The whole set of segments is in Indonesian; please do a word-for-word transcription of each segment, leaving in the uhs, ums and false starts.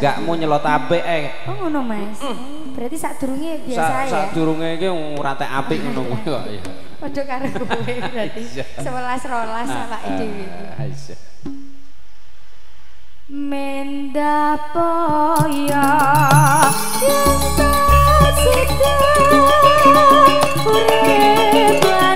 Enggakmu nyelot apik eh. Oh ngono Mas. Berarti sadurunge biasa ya. Sadurunge iki ora tek apik ngono kuwi kok ya. Padha karo kowe berarti sebelas rolas awake dhewe. Iya. Mendapoyo yen tasita urip lan mandika.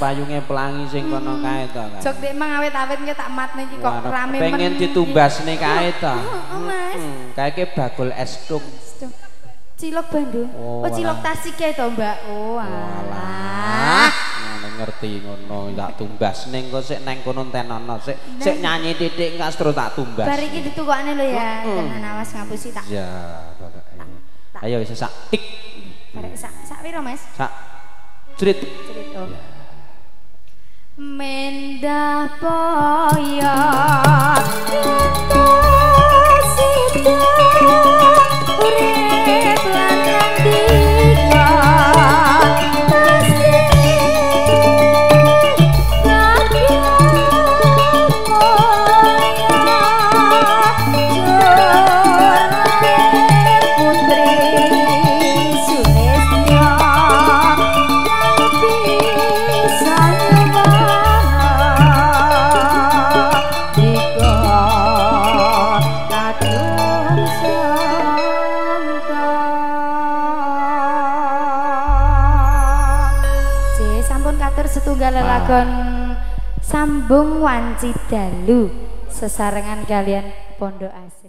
Payungnya pelangi sing kono kae to. Jog nek mangawit-awit nggih tak matne iki kok rame men. Pengen ditumbasne kae to. Heeh, Mas. Kae ke bagol es tung. Cilok Bandung. Oh, cilok Tasik kae to, Mbak. Oh, alah. Ngerti ngono tak tumbasne engko sik nang kono tenono sik sik nyanyi titik engko terus tak tumbas. Bar iki ditukokne lho ya, tenan awas ngapusi tak. Ya, Bapak. Ayo wis sak tik. Barek sak sak piro, Mas? Sak crit. Crit to. Mendapoyo Tasita urip lan mandika. Setunggal lelagon Sambung Wanci Dalu sesarengan kalian Pondok Asri.